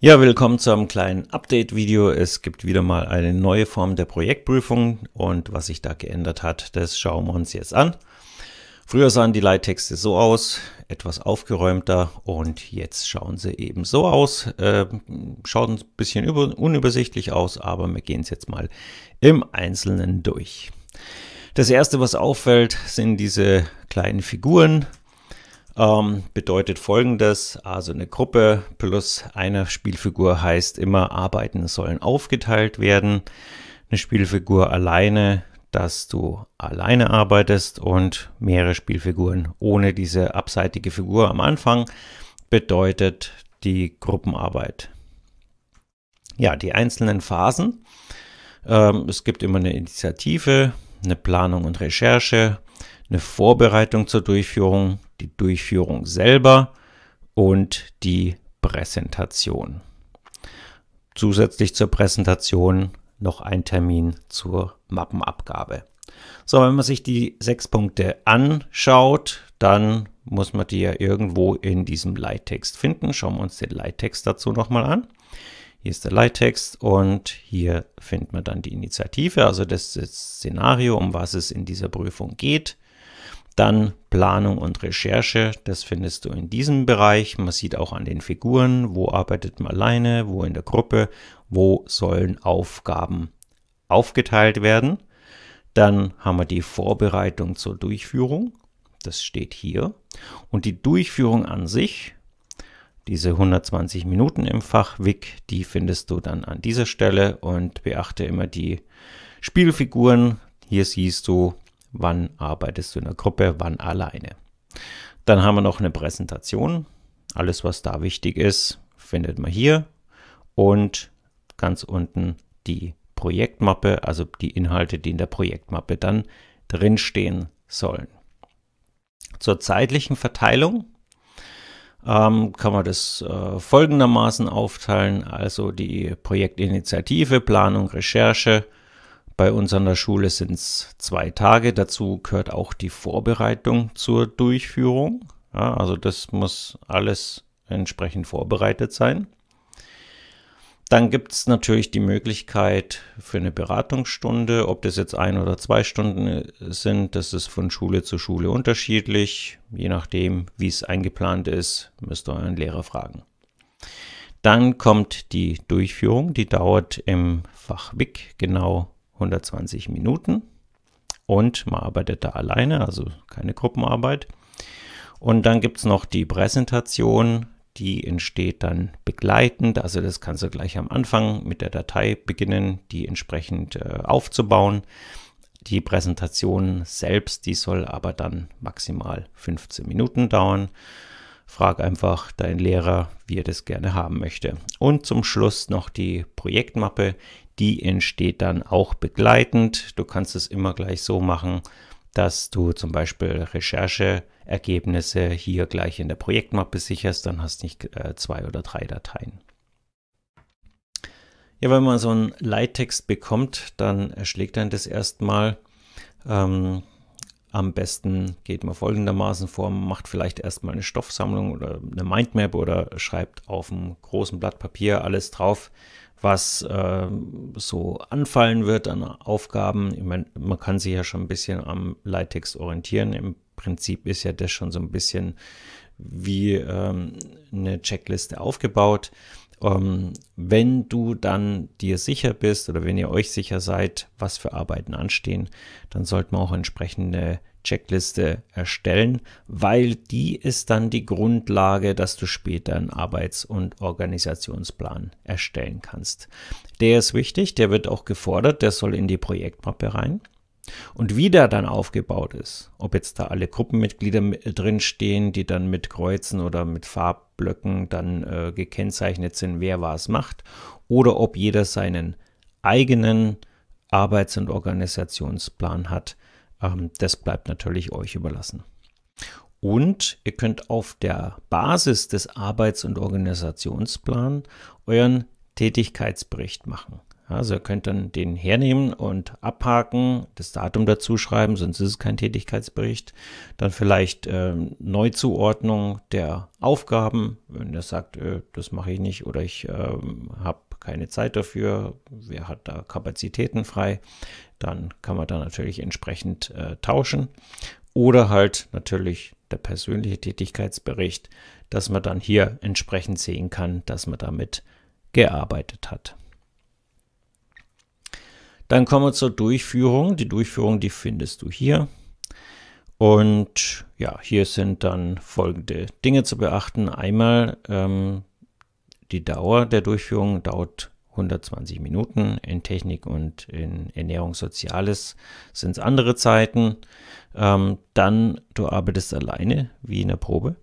Ja, willkommen zu einem kleinen Update-Video. Es gibt wieder mal eine neue Form der Projektprüfung und was sich da geändert hat, das schauen wir uns jetzt an. Früher sahen die Leittexte so aus, etwas aufgeräumter, und jetzt schauen sie eben so aus. Schaut ein bisschen unübersichtlich aus, aber wir gehen es jetzt mal im Einzelnen durch. Das Erste, was auffällt, sind diese kleinen Figuren. Bedeutet Folgendes, also eine Gruppe plus eine Spielfigur heißt immer, Arbeiten sollen aufgeteilt werden. Eine Spielfigur alleine, dass du alleine arbeitest, und mehrere Spielfiguren ohne diese abseitige Figur am Anfang bedeutet die Gruppenarbeit. Ja, die einzelnen Phasen. Es gibt immer eine Initiative, eine Planung und Recherche, eine Vorbereitung zur Durchführung, die Durchführung selber und die Präsentation. Zusätzlich zur Präsentation noch ein Termin zur Mappenabgabe. So, wenn man sich die 6 Punkte anschaut, dann muss man die ja irgendwo in diesem Leittext finden. Schauen wir uns den Leittext dazu nochmal an. Hier ist der Leittext und hier findet man dann die Initiative, also das Szenario, um was es in dieser Prüfung geht. Dann Planung und Recherche, das findest du in diesem Bereich. Man sieht auch an den Figuren, wo arbeitet man alleine, wo in der Gruppe, wo sollen Aufgaben aufgeteilt werden. Dann haben wir die Vorbereitung zur Durchführung, das steht hier. Und die Durchführung an sich, diese 120 Minuten im Fach WiK, die findest du dann an dieser Stelle, und beachte immer die Spielfiguren. Hier siehst du, wann arbeitest du in der Gruppe, wann alleine. Dann haben wir noch eine Präsentation. Alles, was da wichtig ist, findet man hier. Und ganz unten die Projektmappe, also die Inhalte, die in der Projektmappe dann drinstehen sollen. Zur zeitlichen Verteilung kann man das folgendermaßen aufteilen. Also die Projektinitiative, Planung, Recherche. Bei uns an der Schule sind es 2 Tage. Dazu gehört auch die Vorbereitung zur Durchführung. Ja, also das muss alles entsprechend vorbereitet sein. Dann gibt es natürlich die Möglichkeit für eine Beratungsstunde, ob das jetzt 1 oder 2 Stunden sind. Das ist von Schule zu Schule unterschiedlich. Je nachdem, wie es eingeplant ist, müsst ihr euren Lehrer fragen. Dann kommt die Durchführung. Die dauert im Fach WiK genau 120 Minuten und man arbeitet da alleine, also keine Gruppenarbeit. Und dann gibt es noch die Präsentation, die entsteht dann begleitend, also das kannst du gleich am Anfang mit der Datei beginnen, die entsprechend aufzubauen. Die Präsentation selbst, die soll aber dann maximal 15 Minuten dauern. Frag einfach deinen Lehrer, wie er das gerne haben möchte. Und zum Schluss noch die Projektmappe. Die entsteht dann auch begleitend. Du kannst es immer gleich so machen, dass du zum Beispiel Rechercheergebnisse hier gleich in der Projektmappe sicherst. Dann hast du nicht 2 oder 3 Dateien. Ja, wenn man so einen Leittext bekommt, dann erschlägt einen das erstmal. Am besten geht man folgendermaßen vor, man macht vielleicht erstmal eine Stoffsammlung oder eine Mindmap oder schreibt auf einem großen Blatt Papier alles drauf, was so anfallen wird an Aufgaben. Ich meine, man kann sich ja schon ein bisschen am Leittext orientieren. Im Prinzip ist ja das schon so ein bisschen wie eine Checkliste aufgebaut. Wenn du dann dir sicher bist oder wenn ihr euch sicher seid, was für Arbeiten anstehen, dann sollte man auch entsprechende Checkliste erstellen, weil die ist dann die Grundlage, dass du später einen Arbeits- und Organisationsplan erstellen kannst. Der ist wichtig, der wird auch gefordert, der soll in die Projektmappe rein. Und wie der dann aufgebaut ist, ob jetzt da alle Gruppenmitglieder drinstehen, die dann mit Kreuzen oder mit Farbblöcken dann gekennzeichnet sind, wer was macht, oder ob jeder seinen eigenen Arbeits- und Organisationsplan hat, das bleibt natürlich euch überlassen. Und ihr könnt auf der Basis des Arbeits- und Organisationsplans euren Tätigkeitsbericht machen. Also ihr könnt dann den hernehmen und abhaken, das Datum dazu schreiben, sonst ist es kein Tätigkeitsbericht. Dann vielleicht Neuzuordnung der Aufgaben, wenn ihr sagt, das mache ich nicht oder ich habe keine Zeit dafür, wer hat da Kapazitäten frei, dann kann man da natürlich entsprechend tauschen. Oder halt natürlich der persönliche Tätigkeitsbericht, dass man dann hier entsprechend sehen kann, dass man damit gearbeitet hat. Dann kommen wir zur Durchführung. Die Durchführung, die findest du hier. Und ja, hier sind dann folgende Dinge zu beachten. Einmal die Dauer der Durchführung dauert 120 Minuten. In Technik und in Ernährung Soziales sind es andere Zeiten. Dann, du arbeitest alleine, wie in der Probe.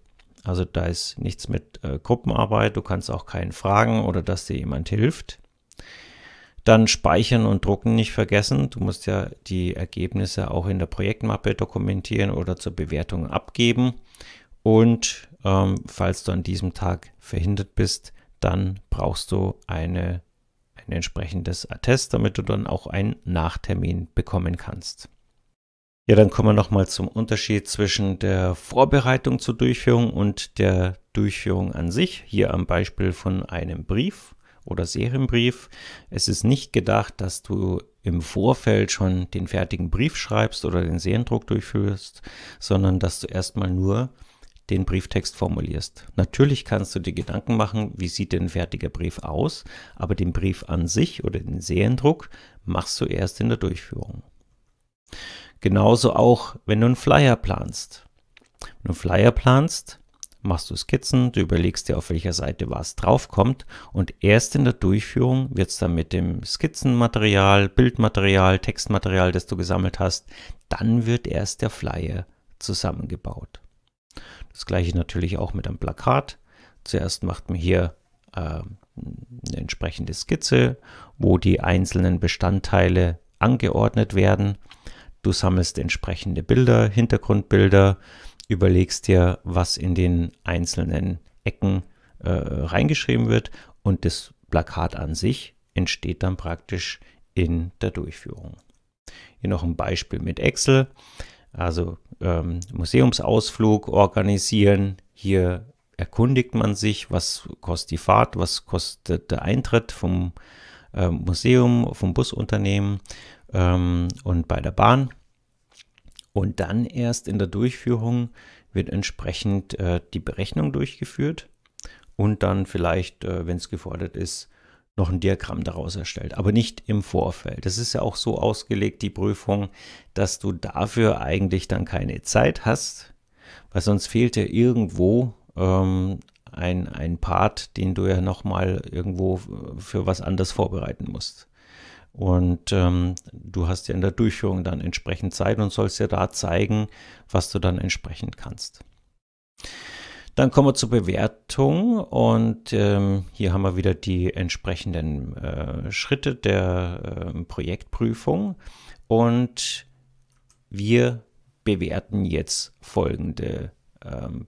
Also da ist nichts mit Gruppenarbeit. Du kannst auch keinen fragen oder dass dir jemand hilft. Dann Speichern und Drucken nicht vergessen. Du musst ja die Ergebnisse auch in der Projektmappe dokumentieren oder zur Bewertung abgeben. Und falls du an diesem Tag verhindert bist, dann brauchst du ein entsprechendes Attest, damit du dann auch einen Nachtermin bekommen kannst. Ja, dann kommen wir nochmal zum Unterschied zwischen der Vorbereitung zur Durchführung und der Durchführung an sich. Hier am Beispiel von einem Brief oder Serienbrief. Es ist nicht gedacht, dass du im Vorfeld schon den fertigen Brief schreibst oder den Seriendruck durchführst, sondern dass du erstmal nur den Brieftext formulierst. Natürlich kannst du dir Gedanken machen, wie sieht denn ein fertiger Brief aus, aber den Brief an sich oder den Seriendruck machst du erst in der Durchführung. Genauso auch, wenn du einen Flyer planst. Wenn du einen Flyer planst, machst du Skizzen, du überlegst dir, auf welcher Seite was draufkommt, und erst in der Durchführung wird es dann mit dem Skizzenmaterial, Bildmaterial, Textmaterial, das du gesammelt hast, dann wird erst der Flyer zusammengebaut. Das gleiche natürlich auch mit einem Plakat. Zuerst macht man hier eine entsprechende Skizze, wo die einzelnen Bestandteile angeordnet werden. Du sammelst entsprechende Bilder, Hintergrundbilder, überlegst dir, was in den einzelnen Ecken reingeschrieben wird, und das Plakat an sich entsteht dann praktisch in der Durchführung. Hier noch ein Beispiel mit Excel, also Museumsausflug organisieren. Hier erkundigt man sich, was kostet die Fahrt, was kostet der Eintritt vom Museum, vom Busunternehmen und bei der Bahn. Und dann erst in der Durchführung wird entsprechend die Berechnung durchgeführt und dann vielleicht, wenn es gefordert ist, noch ein Diagramm daraus erstellt, aber nicht im Vorfeld. Das ist ja auch so ausgelegt, die Prüfung, dass du dafür eigentlich dann keine Zeit hast, weil sonst fehlt dir irgendwo ein Part, den du ja nochmal irgendwo für was anderes vorbereiten musst. Und du hast ja in der Durchführung dann entsprechend Zeit und sollst ja da zeigen, was du dann entsprechend kannst. Dann kommen wir zur Bewertung, und hier haben wir wieder die entsprechenden Schritte der Projektprüfung, und wir bewerten jetzt folgende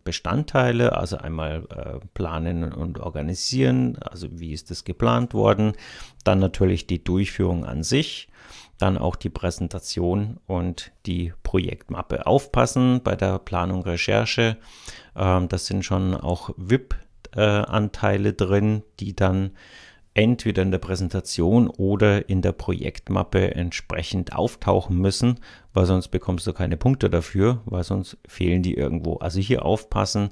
Bestandteile, also einmal planen und organisieren, also wie ist das geplant worden, dann natürlich die Durchführung an sich, dann auch die Präsentation und die Projektmappe. Aufpassen bei der Planung, Recherche, das sind schon auch VIP-Anteile drin, die dann entweder in der Präsentation oder in der Projektmappe entsprechend auftauchen müssen, weil sonst bekommst du keine Punkte dafür, weil sonst fehlen die irgendwo. Also hier aufpassen,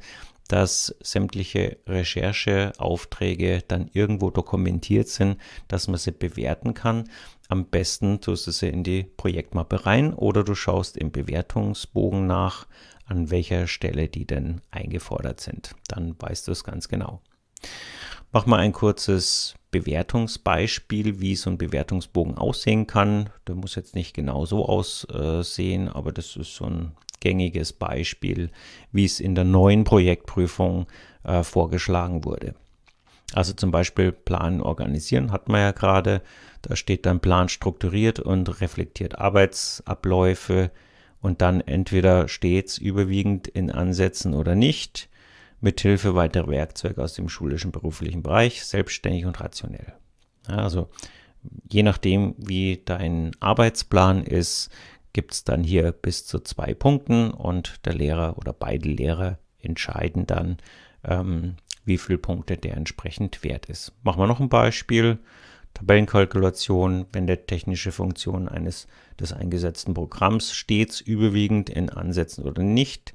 dass sämtliche Rechercheaufträge dann irgendwo dokumentiert sind, dass man sie bewerten kann. Am besten tust du sie in die Projektmappe rein oder du schaust im Bewertungsbogen nach, an welcher Stelle die denn eingefordert sind. Dann weißt du es ganz genau. Mach mal ein kurzes Bewertungsbeispiel, wie so ein Bewertungsbogen aussehen kann. Der muss jetzt nicht genau so aussehen, aber das ist so ein gängiges Beispiel, wie es in der neuen Projektprüfung vorgeschlagen wurde. Also zum Beispiel Planen, Organisieren hat man ja gerade. Da steht dann Plan strukturiert und reflektiert Arbeitsabläufe, und dann entweder stets überwiegend in Ansätzen oder nicht, mithilfe weiterer Werkzeuge aus dem schulischen beruflichen Bereich, selbstständig und rationell. Ja, also je nachdem, wie dein Arbeitsplan ist, gibt es dann hier bis zu 2 Punkten und der Lehrer oder beide Lehrer entscheiden dann, wie viele Punkte der entsprechend wert ist. Machen wir noch ein Beispiel. Tabellenkalkulation, wenn der technische Funktion eines des eingesetzten Programms stets überwiegend in Ansätzen oder nicht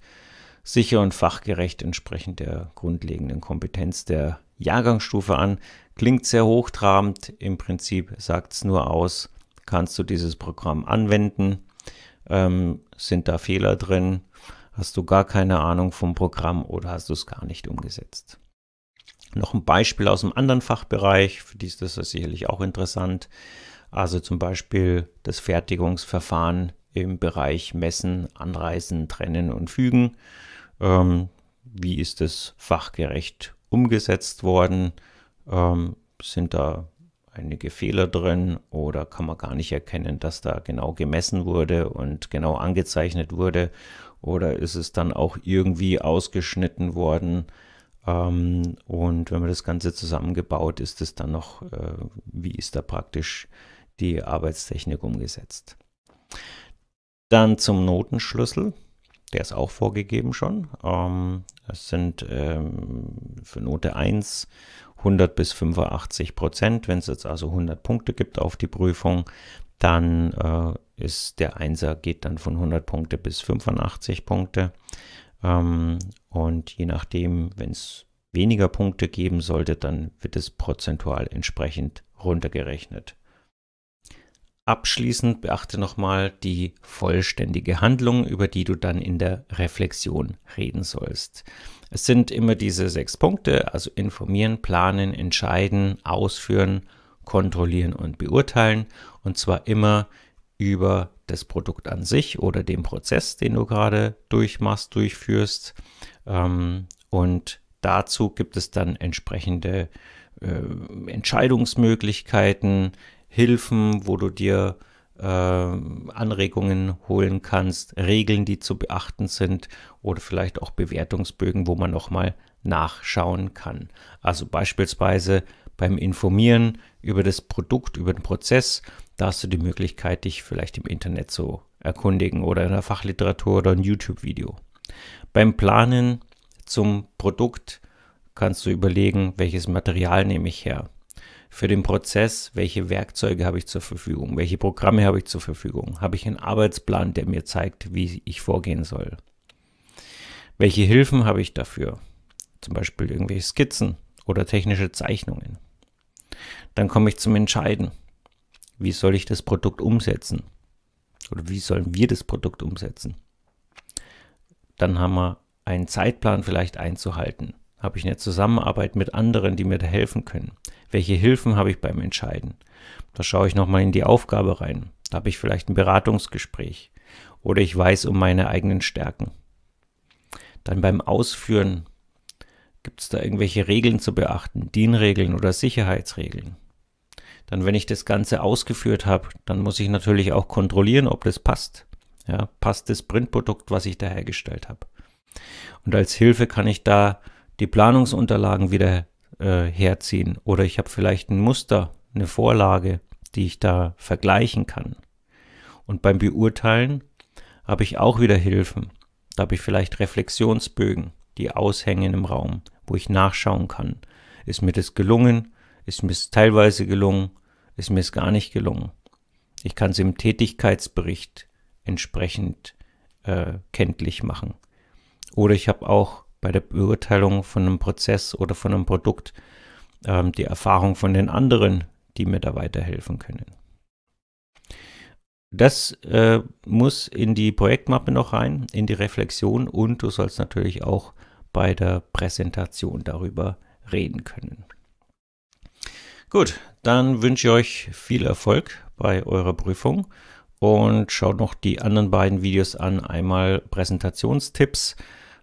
sicher und fachgerecht entsprechend der grundlegenden Kompetenz der Jahrgangsstufe an. Klingt sehr hochtrabend, im Prinzip sagt es nur aus, kannst du dieses Programm anwenden, sind da Fehler drin, hast du gar keine Ahnung vom Programm oder hast du es gar nicht umgesetzt. Noch ein Beispiel aus einem anderen Fachbereich, für die ist das sicherlich auch interessant. Also zum Beispiel das Fertigungsverfahren im Bereich Messen, Anreißen, Trennen und Fügen. Wie ist das fachgerecht umgesetzt worden? Sind da einige Fehler drin oder kann man gar nicht erkennen, dass da genau gemessen wurde und genau angezeichnet wurde? Oder ist es dann auch irgendwie ausgeschnitten worden? Und wenn man das Ganze zusammengebaut, ist es dann noch, wie ist da praktisch die Arbeitstechnik umgesetzt. Dann zum Notenschlüssel, der ist auch vorgegeben schon. Es sind für Note 1 100 bis 85%. Wenn es jetzt also 100 Punkte gibt auf die Prüfung, dann ist der Einser geht dann von 100 Punkte bis 85 Punkte. Und je nachdem, wenn es weniger Punkte geben sollte, dann wird es prozentual entsprechend runtergerechnet. Abschließend beachte nochmal die vollständige Handlung, über die du dann in der Reflexion reden sollst. Es sind immer diese 6 Punkte, also informieren, planen, entscheiden, ausführen, kontrollieren und beurteilen, und zwar immer über das Produkt an sich oder den Prozess, den du gerade durchführst. Und dazu gibt es dann entsprechende Entscheidungsmöglichkeiten, Hilfen, wo du dir Anregungen holen kannst, Regeln, die zu beachten sind oder vielleicht auch Bewertungsbögen, wo man nochmal nachschauen kann. Also beispielsweise beim Informieren über das Produkt, über den Prozess, da hast du die Möglichkeit, dich vielleicht im Internet zu erkundigen oder in der Fachliteratur oder ein YouTube-Video. Beim Planen zum Produkt kannst du überlegen, welches Material nehme ich her. Für den Prozess, welche Werkzeuge habe ich zur Verfügung, welche Programme habe ich zur Verfügung, habe ich einen Arbeitsplan, der mir zeigt, wie ich vorgehen soll. Welche Hilfen habe ich dafür, zum Beispiel irgendwelche Skizzen oder technische Zeichnungen. Dann komme ich zum Entscheiden. Wie soll ich das Produkt umsetzen? Oder wie sollen wir das Produkt umsetzen? Dann haben wir einen Zeitplan vielleicht einzuhalten. Habe ich eine Zusammenarbeit mit anderen, die mir da helfen können? Welche Hilfen habe ich beim Entscheiden? Da schaue ich nochmal in die Aufgabe rein. Da habe ich vielleicht ein Beratungsgespräch. Oder ich weiß um meine eigenen Stärken. Dann beim Ausführen. Gibt es da irgendwelche Regeln zu beachten? DIN-Regeln oder Sicherheitsregeln? Dann, wenn ich das Ganze ausgeführt habe, dann muss ich natürlich auch kontrollieren, ob das passt. Ja, passt das Printprodukt, was ich da hergestellt habe? Und als Hilfe kann ich da die Planungsunterlagen wieder herziehen. Oder ich habe vielleicht ein Muster, eine Vorlage, die ich da vergleichen kann. Und beim Beurteilen habe ich auch wieder Hilfen. Da habe ich vielleicht Reflexionsbögen, die aushängen im Raum, wo ich nachschauen kann. Ist mir das gelungen? Ist mir es teilweise gelungen? Ist mir es gar nicht gelungen? Ich kann es im Tätigkeitsbericht entsprechend kenntlich machen. Oder ich habe auch bei der Beurteilung von einem Prozess oder von einem Produkt die Erfahrung von den anderen, die mir da weiterhelfen können. Das muss in die Projektmappe noch rein, in die Reflexion, und du sollst natürlich auch bei der Präsentation darüber reden können. Gut, dann wünsche ich euch viel Erfolg bei eurer Prüfung und schaut noch die anderen beiden Videos an. Einmal Präsentationstipps,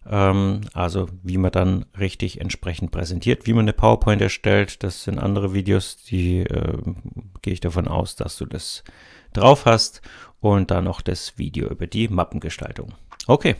also wie man dann richtig entsprechend präsentiert, wie man eine PowerPoint erstellt. Das sind andere Videos, die gehe ich davon aus, dass du das drauf hast, und dann noch das Video über die Mappengestaltung. Okay.